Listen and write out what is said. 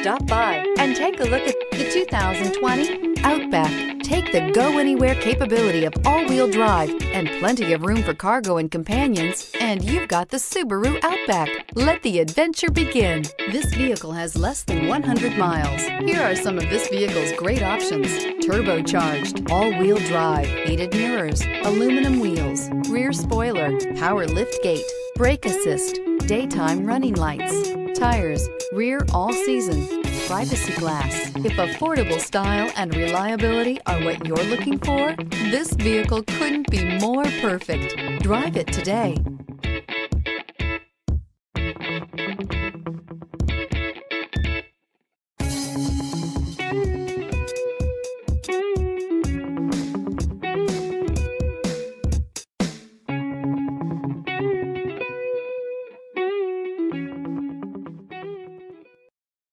Stop by and take a look at the 2020 Outback. Take the go-anywhere capability of all-wheel drive and plenty of room for cargo and companions, and you've got the Subaru Outback. Let the adventure begin. This vehicle has less than 100 miles. Here are some of this vehicle's great options: turbocharged, all-wheel drive, heated mirrors, aluminum wheels, rear spoiler, power liftgate, brake assist, daytime running lights, tires, rear all-season, privacy glass. If affordable style and reliability are what you're looking for, this vehicle couldn't be more perfect. Drive it today.